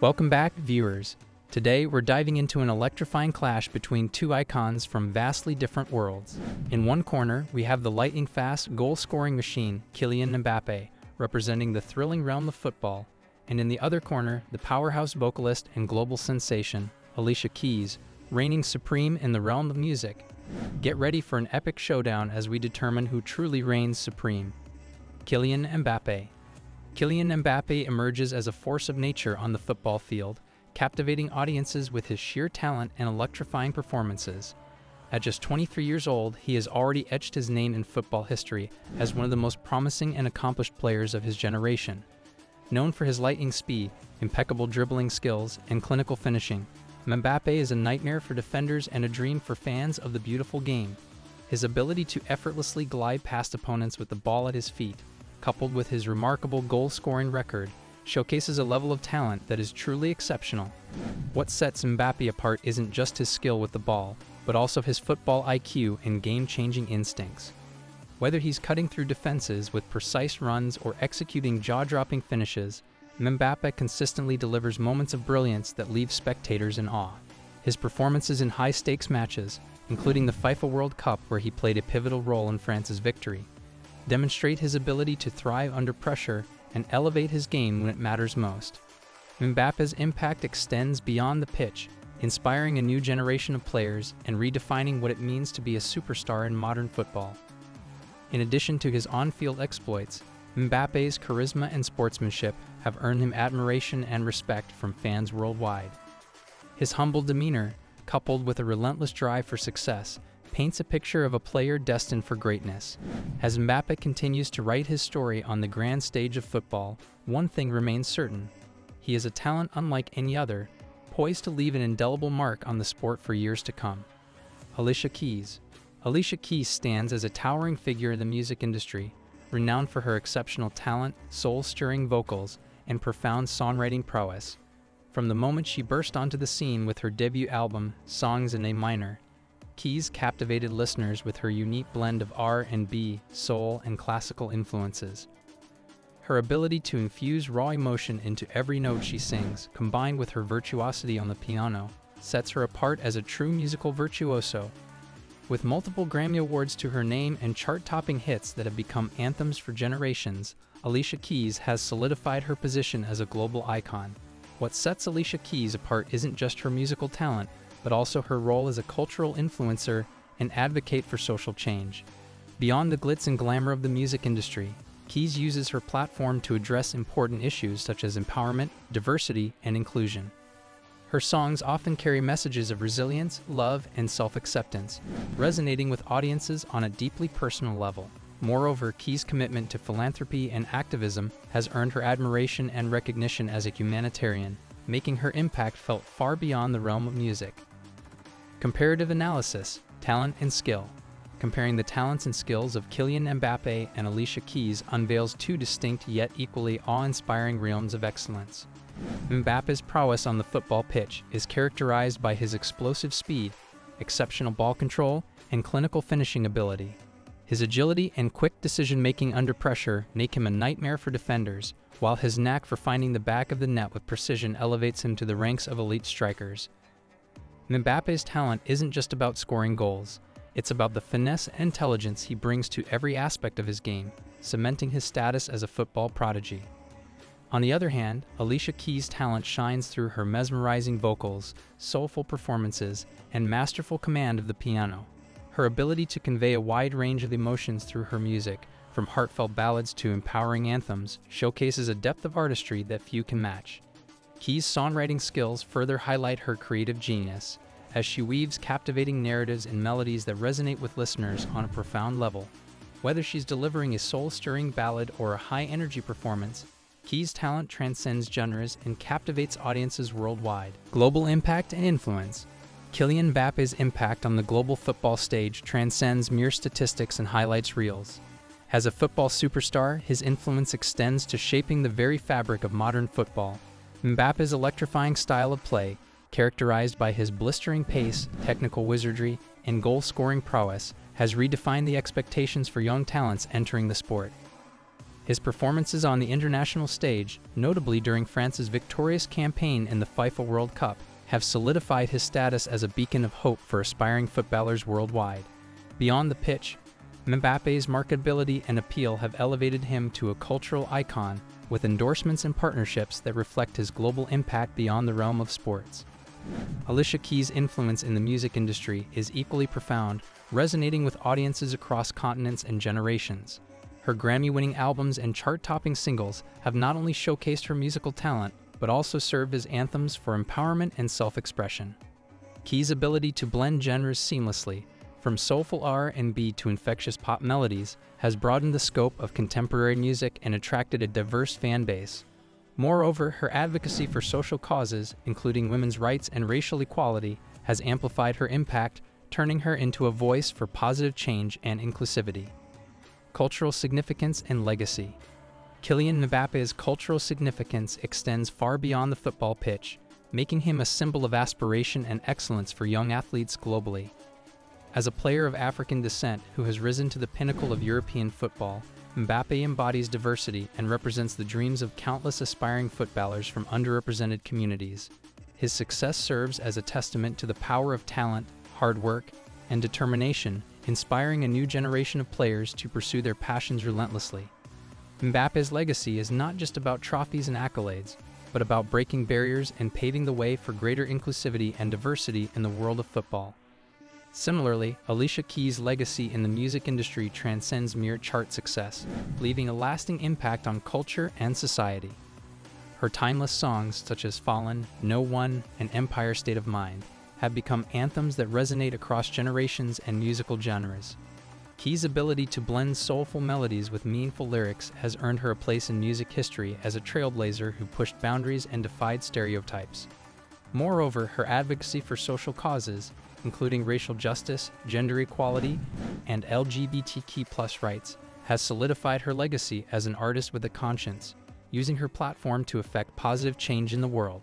Welcome back, viewers. Today, we're diving into an electrifying clash between two icons from vastly different worlds. In one corner, we have the lightning-fast goal-scoring machine, Kylian Mbappé, representing the thrilling realm of football. And in the other corner, the powerhouse vocalist and global sensation, Alicia Keys, reigning supreme in the realm of music. Get ready for an epic showdown as we determine who truly reigns supreme. Kylian Mbappé. Kylian Mbappé emerges as a force of nature on the football field, captivating audiences with his sheer talent and electrifying performances. At just 23 years old, he has already etched his name in football history as one of the most promising and accomplished players of his generation. Known for his lightning speed, impeccable dribbling skills, and clinical finishing, Mbappé is a nightmare for defenders and a dream for fans of the beautiful game. His ability to effortlessly glide past opponents with the ball at his feet, coupled with his remarkable goal-scoring record, showcases a level of talent that is truly exceptional. What sets Mbappé apart isn't just his skill with the ball, but also his football IQ and game-changing instincts. Whether he's cutting through defenses with precise runs or executing jaw-dropping finishes, Mbappé consistently delivers moments of brilliance that leave spectators in awe. His performances in high-stakes matches, including the FIFA World Cup where he played a pivotal role in France's victory, demonstrate his ability to thrive under pressure and elevate his game when it matters most. Mbappé's impact extends beyond the pitch, inspiring a new generation of players and redefining what it means to be a superstar in modern football. In addition to his on-field exploits, Mbappé's charisma and sportsmanship have earned him admiration and respect from fans worldwide. His humble demeanor, coupled with a relentless drive for success, paints a picture of a player destined for greatness. As Mbappé continues to write his story on the grand stage of football, one thing remains certain. He is a talent unlike any other, poised to leave an indelible mark on the sport for years to come. Alicia Keys. Alicia Keys stands as a towering figure in the music industry, renowned for her exceptional talent, soul-stirring vocals, and profound songwriting prowess. From the moment she burst onto the scene with her debut album, Songs in a Minor, Keys captivated listeners with her unique blend of R&B, soul, and classical influences. Her ability to infuse raw emotion into every note she sings, combined with her virtuosity on the piano, sets her apart as a true musical virtuoso. With multiple Grammy Awards to her name and chart-topping hits that have become anthems for generations, Alicia Keys has solidified her position as a global icon. What sets Alicia Keys apart isn't just her musical talent, but also her role as a cultural influencer and advocate for social change. Beyond the glitz and glamour of the music industry, Keys uses her platform to address important issues such as empowerment, diversity, and inclusion. Her songs often carry messages of resilience, love, and self-acceptance, resonating with audiences on a deeply personal level. Moreover, Keys' commitment to philanthropy and activism has earned her admiration and recognition as a humanitarian, making her impact felt far beyond the realm of music. Comparative analysis, talent and skill. Comparing the talents and skills of Kylian Mbappé and Alicia Keys unveils two distinct yet equally awe-inspiring realms of excellence. Mbappé's prowess on the football pitch is characterized by his explosive speed, exceptional ball control, and clinical finishing ability. His agility and quick decision-making under pressure make him a nightmare for defenders, while his knack for finding the back of the net with precision elevates him to the ranks of elite strikers. Mbappé's talent isn't just about scoring goals. It's about the finesse and intelligence he brings to every aspect of his game, cementing his status as a football prodigy. On the other hand, Alicia Keys' talent shines through her mesmerizing vocals, soulful performances, and masterful command of the piano. Her ability to convey a wide range of emotions through her music, from heartfelt ballads to empowering anthems, showcases a depth of artistry that few can match. Keys' songwriting skills further highlight her creative genius, as she weaves captivating narratives and melodies that resonate with listeners on a profound level. Whether she's delivering a soul-stirring ballad or a high-energy performance, Keys' talent transcends genres and captivates audiences worldwide. Global impact and influence. Kylian Mbappe's impact on the global football stage transcends mere statistics and highlights reels. As a football superstar, his influence extends to shaping the very fabric of modern football. Mbappe's electrifying style of play, characterized by his blistering pace, technical wizardry, and goal-scoring prowess, has redefined the expectations for young talents entering the sport. His performances on the international stage, notably during France's victorious campaign in the FIFA World Cup, have solidified his status as a beacon of hope for aspiring footballers worldwide. Beyond the pitch, Mbappé's marketability and appeal have elevated him to a cultural icon, with endorsements and partnerships that reflect his global impact beyond the realm of sports. Alicia Keys' influence in the music industry is equally profound, resonating with audiences across continents and generations. Her Grammy-winning albums and chart-topping singles have not only showcased her musical talent, but also served as anthems for empowerment and self-expression. Keys' ability to blend genres seamlessly, from soulful R&B to infectious pop melodies, has broadened the scope of contemporary music and attracted a diverse fan base. Moreover, her advocacy for social causes, including women's rights and racial equality, has amplified her impact, turning her into a voice for positive change and inclusivity. Cultural significance and legacy. Kylian Mbappe's cultural significance extends far beyond the football pitch, making him a symbol of aspiration and excellence for young athletes globally. As a player of African descent who has risen to the pinnacle of European football, Mbappé embodies diversity and represents the dreams of countless aspiring footballers from underrepresented communities. His success serves as a testament to the power of talent, hard work, and determination, inspiring a new generation of players to pursue their passions relentlessly. Mbappé's legacy is not just about trophies and accolades, but about breaking barriers and paving the way for greater inclusivity and diversity in the world of football. Similarly, Alicia Keys' legacy in the music industry transcends mere chart success, leaving a lasting impact on culture and society. Her timeless songs, such as Fallen, No One, and Empire State of Mind, have become anthems that resonate across generations and musical genres. Keys' ability to blend soulful melodies with meaningful lyrics has earned her a place in music history as a trailblazer who pushed boundaries and defied stereotypes. Moreover, her advocacy for social causes, including racial justice, gender equality, and LGBTQ+ rights, has solidified her legacy as an artist with a conscience, using her platform to effect positive change in the world.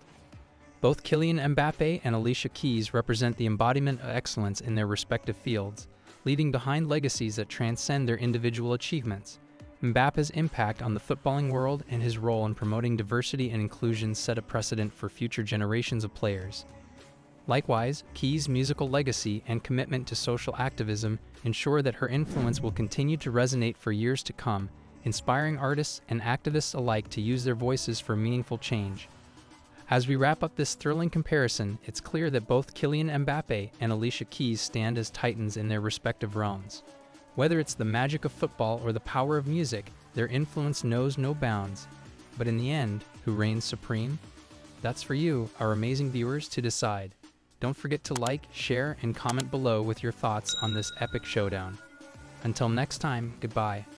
Both Kylian Mbappé and Alicia Keys represent the embodiment of excellence in their respective fields, leaving behind legacies that transcend their individual achievements. Mbappé's impact on the footballing world and his role in promoting diversity and inclusion set a precedent for future generations of players. Likewise, Keys' musical legacy and commitment to social activism ensure that her influence will continue to resonate for years to come, inspiring artists and activists alike to use their voices for meaningful change. As we wrap up this thrilling comparison, it's clear that both Kylian Mbappé and Alicia Keys stand as titans in their respective realms. Whether it's the magic of football or the power of music, their influence knows no bounds. But in the end, who reigns supreme? That's for you, our amazing viewers, to decide. Don't forget to like, share, and comment below with your thoughts on this epic showdown. Until next time, goodbye.